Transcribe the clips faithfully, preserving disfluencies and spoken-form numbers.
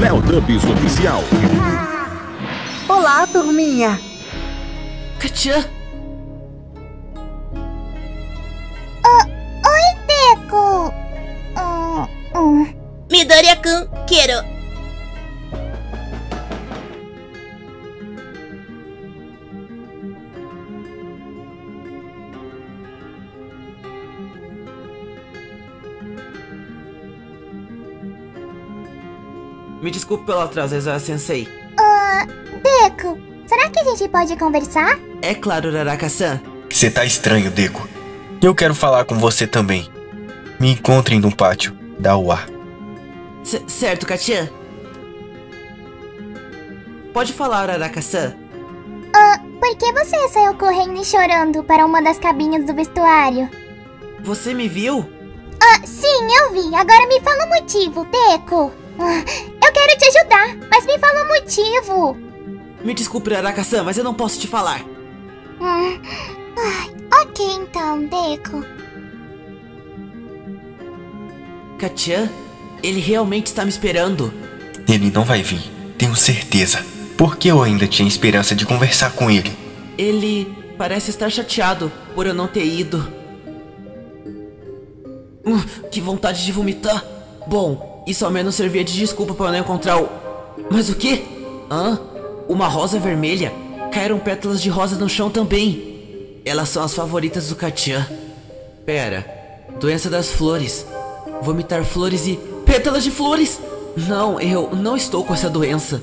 Léo Dubs Oficial. Olá, turminha. Kacchan. Oh, oi, Deku. Oh, oh. Midoriya-kun, quero. Me desculpe pelo atraso, Aizawa-sensei. Ah, uh, Deku, será que a gente pode conversar? É claro, Uraraka-san. Você tá estranho, Deku. Eu quero falar com você também. Me encontrem no pátio da U A. Certo, Kacchan. Pode falar, Uraraka-san. Ah, uh, por que você saiu correndo e chorando para uma das cabinhas do vestuário? Você me viu? Ah, uh, sim, eu vi. Agora me fala o motivo, Deku. Eu quero te ajudar, mas me fala o motivo. Me desculpe, Uraraka-san, mas eu não posso te falar. Hum. Ai, ok então, Deku. Kacchan, ele realmente está me esperando. Ele não vai vir, tenho certeza. Porque eu ainda tinha esperança de conversar com ele. Ele parece estar chateado por eu não ter ido. Hum, que vontade de vomitar. Bom... Isso ao menos servia de desculpa para eu não encontrar o... Mas o quê? Hã? Uma rosa vermelha? Caíram pétalas de rosa no chão também. Elas são as favoritas do Kacchan. Pera. Doença das flores. Vomitar flores e... Pétalas de flores! Não, eu não estou com essa doença.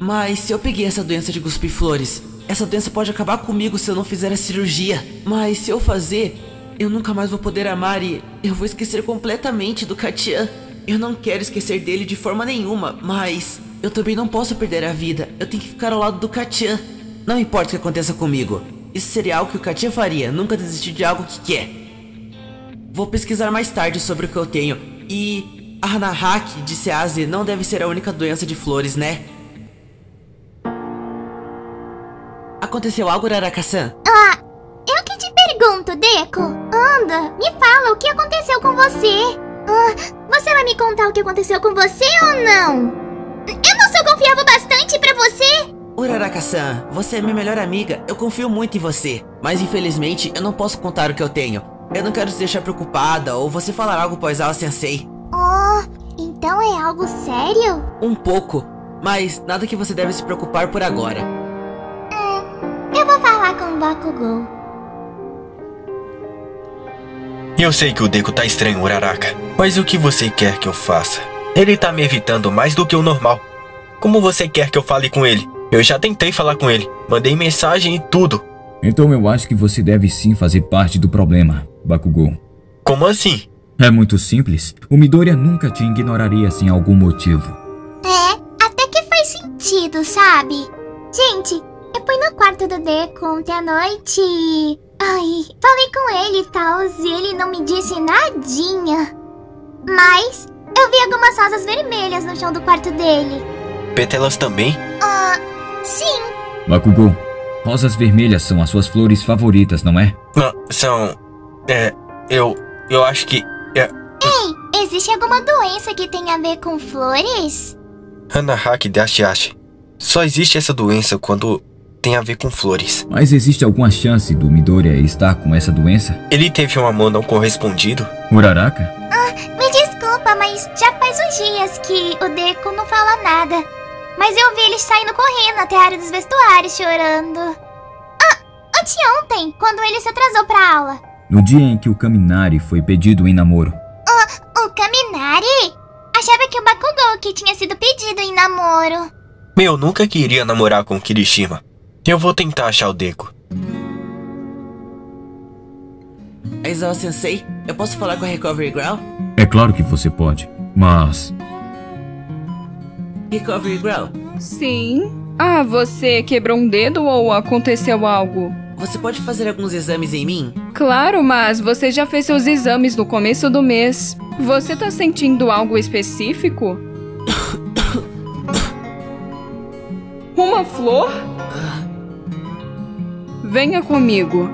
Mas se eu peguei essa doença de cuspir flores... Essa doença pode acabar comigo se eu não fizer a cirurgia. Mas se eu fazer... Eu nunca mais vou poder amar e eu vou esquecer completamente do Kacchan. Eu não quero esquecer dele de forma nenhuma, mas eu também não posso perder a vida. Eu tenho que ficar ao lado do Kacchan. Não importa o que aconteça comigo. Isso seria algo que o Kacchan faria, nunca desistir de algo que quer. Vou pesquisar mais tarde sobre o que eu tenho. E a Hanahaki de Sease não deve ser a única doença de flores, né? Aconteceu algo, Uraraka-san? Ah, eu que te pergunto, Deku. Anda, me fala o que aconteceu com você. Ah, você vai me contar o que aconteceu com você ou não? Eu não sou confiável bastante pra você? Uraraka-san, você é minha melhor amiga. Eu confio muito em você. Mas infelizmente eu não posso contar o que eu tenho. Eu não quero te deixar preocupada ou você falar algo pro Aizawa-sensei. Oh, então é algo sério? Um pouco, mas nada que você deve se preocupar por agora. Hum, eu vou falar com o Bakugou. Eu sei que o Deku tá estranho, Uraraka. Mas o que você quer que eu faça? Ele tá me evitando mais do que o normal. Como você quer que eu fale com ele? Eu já tentei falar com ele. Mandei mensagem e tudo. Então eu acho que você deve sim fazer parte do problema, Bakugou. Como assim? É muito simples. O Midoriya nunca te ignoraria sem algum motivo. É, até que faz sentido, sabe? Gente, eu fui no quarto do Deku ontem à noite e... Ai, falei com ele e tal, e ele não me disse nadinha. Mas eu vi algumas rosas vermelhas no chão do quarto dele. Pétalas também? Ah, uh, sim. Bakugou, rosas vermelhas são as suas flores favoritas, não é? Não, são... É, eu... Eu acho que... É... Ei, existe alguma doença que tenha a ver com flores? Hanahaki dashi ashi. Só existe essa doença quando... tem a ver com flores. Mas existe alguma chance do Midoriya estar com essa doença? Ele teve um amor não correspondido. Uraraka? Ah, me desculpa, mas já faz uns dias que o Deku não fala nada. Mas eu vi ele saindo correndo até a área dos vestuários, chorando. Ah, anteontem, quando ele se atrasou pra aula. No dia em que o Kaminari foi pedido em namoro. Oh, o Kaminari? Achava que o Bakugou que tinha sido pedido em namoro. Meu, nunca queria namorar com o Kirishima. Eu vou tentar achar o Deku. Aizawa-sensei, eu posso falar com a Recovery Girl? É claro que você pode, mas... Recovery Girl? Sim? Ah, você quebrou um dedo ou aconteceu algo? Você pode fazer alguns exames em mim? Claro, mas você já fez seus exames no começo do mês. Você tá sentindo algo específico? Uma flor? Venha comigo.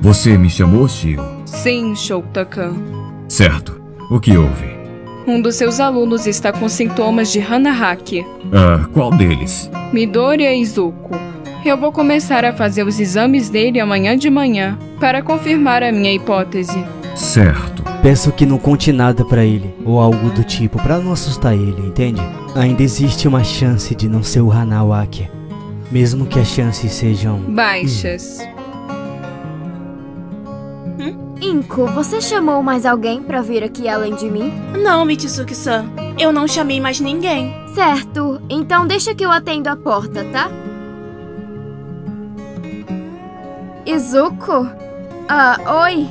Você me chamou, Shio? Sim, Shoukutaka. Certo. O que houve? Um dos seus alunos está com sintomas de Hanahaki. Ah, qual deles? Midoriya e Izuku. Eu vou começar a fazer os exames dele amanhã de manhã, para confirmar a minha hipótese. Certo. Peço que não conte nada pra ele, ou algo do tipo, pra não assustar ele, entende? Ainda existe uma chance de não ser o Hanawaki, mesmo que as chances sejam... baixas. Hum. Inko, você chamou mais alguém pra vir aqui além de mim? Não, Mitsuki-san. Eu não chamei mais ninguém. Certo. Então deixa que eu atendo a porta, tá? Izuku? Ah, oi.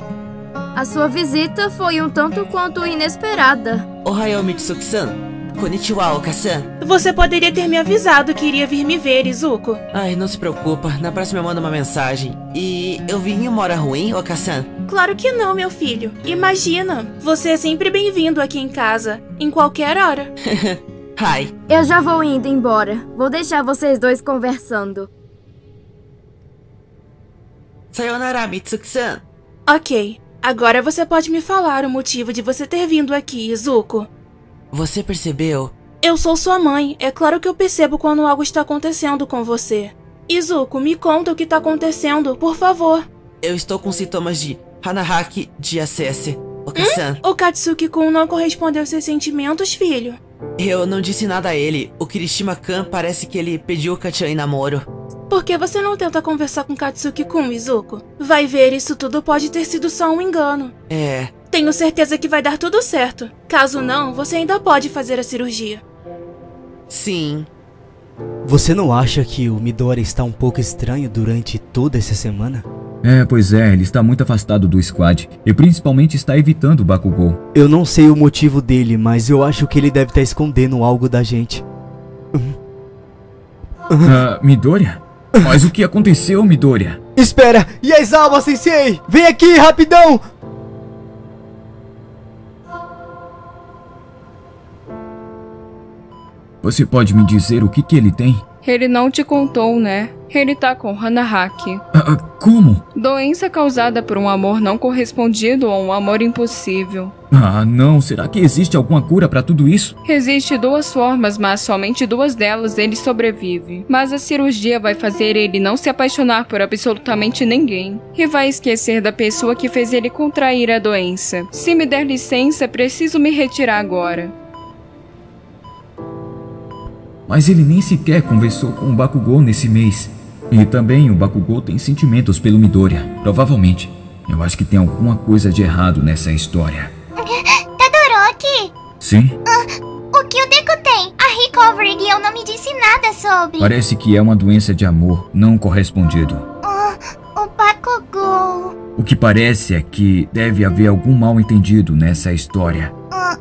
A sua visita foi um tanto quanto inesperada. Ohayo, Mitsuki-san. Konnichiwa, Oka-san. Você poderia ter me avisado que iria vir me ver, Izuku. Ai, não se preocupa. Na próxima eu mando uma mensagem. E eu vim em uma hora ruim, Oka-san? Claro que não, meu filho. Imagina. Você é sempre bem-vindo aqui em casa. Em qualquer hora. Hi. Eu já vou indo embora. Vou deixar vocês dois conversando. Sayonara, Mitsuki-san. Ok. Agora você pode me falar o motivo de você ter vindo aqui, Izuku. Você percebeu? Eu sou sua mãe. É claro que eu percebo quando algo está acontecendo com você. Izuku, me conta o que está acontecendo, por favor. Eu estou com sintomas de Hanahaki de A C S. Oka-san. Hum? O Katsuki-kun não correspondeu aos seus sentimentos, filho. Eu não disse nada a ele. O Kirishima-kan parece que ele pediu o Kacchan em namoro. Por que você não tenta conversar com Katsuki-kun, Izuku? Vai ver, isso tudo pode ter sido só um engano. É... Tenho certeza que vai dar tudo certo. Caso não, você ainda pode fazer a cirurgia. Sim. Você não acha que o Midoriya está um pouco estranho durante toda essa semana? É, pois é. Ele está muito afastado do squad. E principalmente está evitando o Bakugou. Eu não sei o motivo dele, mas eu acho que ele deve estar escondendo algo da gente. Uh, Midoriya? Mas o que aconteceu, Midoriya? Espera! Aizawa sensei! Vem aqui, rapidão! Você pode me dizer o que que ele tem? Ele não te contou, né? Ele tá com Hanahaki. Ah, como? Doença causada por um amor não correspondido ou um amor impossível. Ah, não. Será que existe alguma cura pra tudo isso? Existem duas formas, mas somente duas delas ele sobrevive. Mas a cirurgia vai fazer ele não se apaixonar por absolutamente ninguém. E vai esquecer da pessoa que fez ele contrair a doença. Se me der licença, preciso me retirar agora. Mas ele nem sequer conversou com o Bakugou nesse mês. E também o Bakugou tem sentimentos pelo Midoriya. Provavelmente. Eu acho que tem alguma coisa de errado nessa história. Todoroki! Sim? Uh, o que o Deku tem? A Recovery Girl não me disse nada sobre. Parece que é uma doença de amor não correspondido. Uh, o Bakugou... O que parece é que deve haver algum mal entendido nessa história. Uh,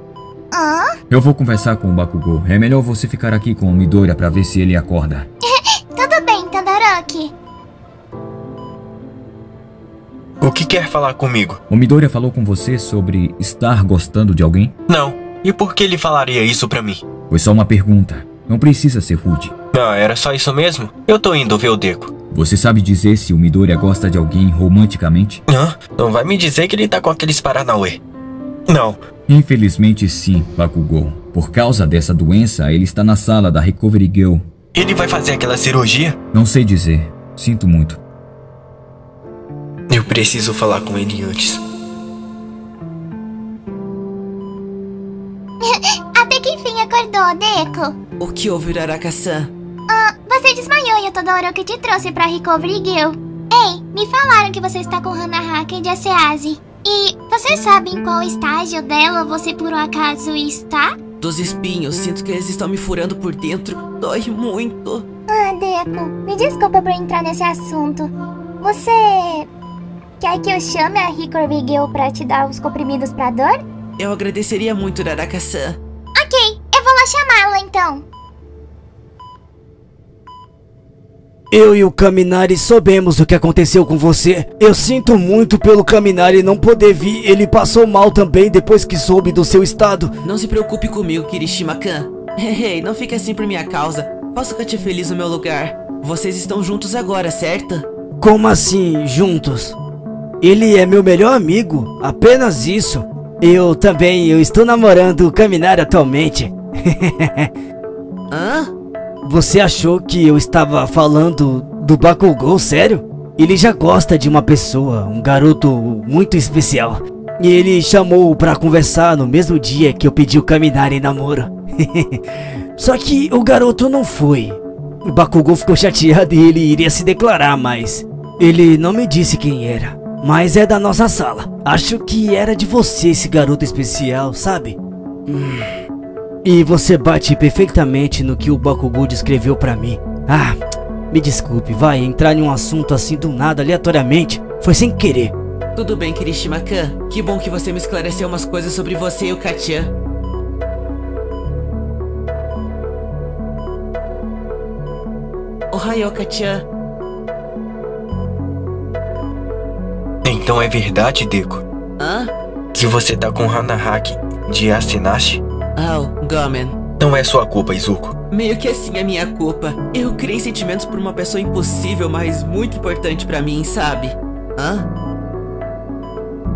uh? Eu vou conversar com o Bakugou. É melhor você ficar aqui com o Midoriya pra ver se ele acorda. Tudo bem, Todoroki. O que quer falar comigo? O Midoriya falou com você sobre estar gostando de alguém? Não. E por que ele falaria isso pra mim? Foi só uma pergunta. Não precisa ser rude. Ah, era só isso mesmo? Eu tô indo ver o Deku. Você sabe dizer se o Midoriya gosta de alguém romanticamente? Hã? Não vai me dizer que ele tá com aqueles paranauê. Não. Infelizmente sim, Bakugou. Por causa dessa doença, ele está na sala da Recovery Girl. Ele vai fazer aquela cirurgia? Não sei dizer. Sinto muito. Eu preciso falar com ele antes. Até que enfim acordou, Deku. O que houve, Uraraka-san? Ah, você desmaiou e o Todoroki te trouxe pra Recovery Girl. Ei, me falaram que você está com Hanahaki de Asease. E vocês sabem em qual estágio dela você por um acaso está? Dos espinhos, sinto que eles estão me furando por dentro. Dói muito. Ah, Deku, me desculpa por entrar nesse assunto. Você... quer que eu chame a Recovery Girl pra te dar os comprimidos pra dor? Eu agradeceria muito, Uraraka-san. Ok, eu vou lá chamá-la então. Eu e o Kaminari sabemos o que aconteceu com você. Eu sinto muito pelo Kaminari não poder vir. Ele passou mal também depois que soube do seu estado. Não se preocupe comigo, Kirishima-kan. Hey, hey, não fique assim por minha causa. Posso ficar feliz no meu lugar. Vocês estão juntos agora, certo? Como assim, juntos? Ele é meu melhor amigo, apenas isso. Eu também, eu estou namorando o Kaminari atualmente. Hã? Você achou que eu estava falando do Bakugou, sério? Ele já gosta de uma pessoa, um garoto muito especial. E ele chamou pra conversar no mesmo dia que eu pedi o Kaminari em namoro. Só que o garoto não foi. O Bakugou ficou chateado e ele iria se declarar, mas... ele não me disse quem era. Mas é da nossa sala. Acho que era de você esse garoto especial, sabe? Hum... E você bate perfeitamente no que o Bakugou descreveu pra mim. Ah, me desculpe, vai entrar em um assunto assim do nada, aleatoriamente. Foi sem querer. Tudo bem, Kirishima-kan. Que bom que você me esclareceu umas coisas sobre você e o Kacchan. Ohayo, Kacchan. Então é verdade, Deku? Hã? Que você tá com Hanahaki de Asinashi? Oh, Gomen. Não é sua culpa, Izuku. Meio que assim é minha culpa. Eu criei sentimentos por uma pessoa impossível, mas muito importante pra mim, sabe? Hã?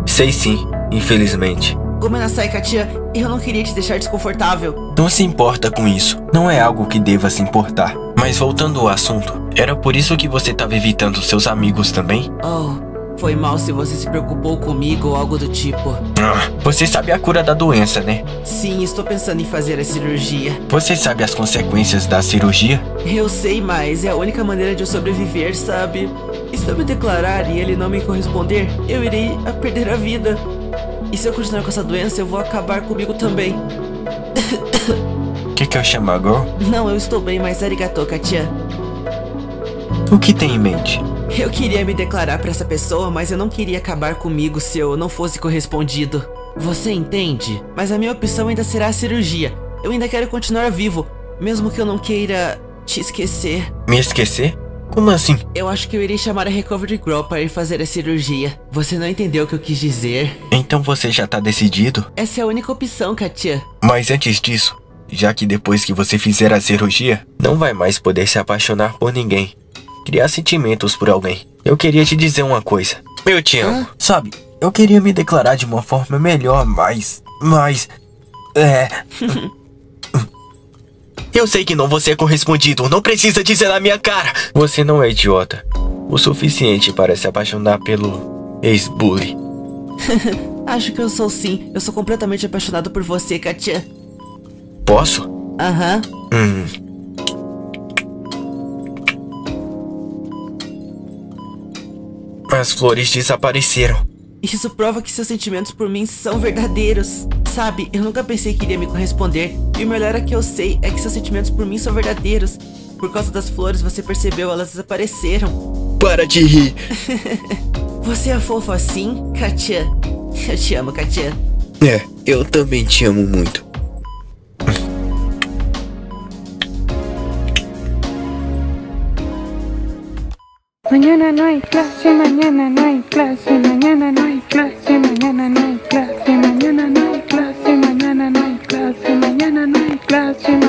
Sei sim, infelizmente. Gomenasai, Katia, eu não queria te deixar desconfortável. Não se importa com isso. Não é algo que deva se importar. Mas voltando ao assunto, era por isso que você estava evitando seus amigos também? Oh... Foi mal se você se preocupou comigo ou algo do tipo. Ah, você sabe a cura da doença, né? Sim, estou pensando em fazer a cirurgia. Você sabe as consequências da cirurgia? Eu sei, mas é a única maneira de eu sobreviver, sabe? E se eu me declarar e ele não me corresponder, eu irei a perder a vida. E se eu continuar com essa doença, eu vou acabar comigo também. O que que eu chamo agora? Não, eu estou bem, mas arigatou, Katia. O que tem em mente? Eu queria me declarar pra essa pessoa, mas eu não queria acabar comigo se eu não fosse correspondido. Você entende? Mas a minha opção ainda será a cirurgia. Eu ainda quero continuar vivo, mesmo que eu não queira te esquecer. Me esquecer? Como assim? Eu acho que eu irei chamar a Recovery Girl para ir fazer a cirurgia. Você não entendeu o que eu quis dizer. Então você já tá decidido? Essa é a única opção, Katia. Mas antes disso, já que depois que você fizer a cirurgia, não vai mais poder se apaixonar por ninguém. Criar sentimentos por alguém. Eu queria te dizer uma coisa. Eu te amo. Ah? Sabe, eu queria me declarar de uma forma melhor, mas... Mas... É... eu sei que não você é correspondido. Não precisa dizer na minha cara. Você não é idiota. O suficiente para se apaixonar pelo... ex-bully. Acho que eu sou sim. Eu sou completamente apaixonado por você, Katia. Posso? Aham. Hum... As flores desapareceram. Isso prova que seus sentimentos por mim são verdadeiros. Sabe, eu nunca pensei que iria me corresponder. E o melhor é que eu sei é que seus sentimentos por mim são verdadeiros. Por causa das flores, você percebeu, elas desapareceram. Para de rir. Você é fofo assim, Katia? Eu te amo, Katia. É, eu também te amo muito. Mañana no hay clase, mañana no hay clase, mañana no hay clase, mañana no hay clase, mañana no hay clase, mañana no hay clase, mañana no hay clase.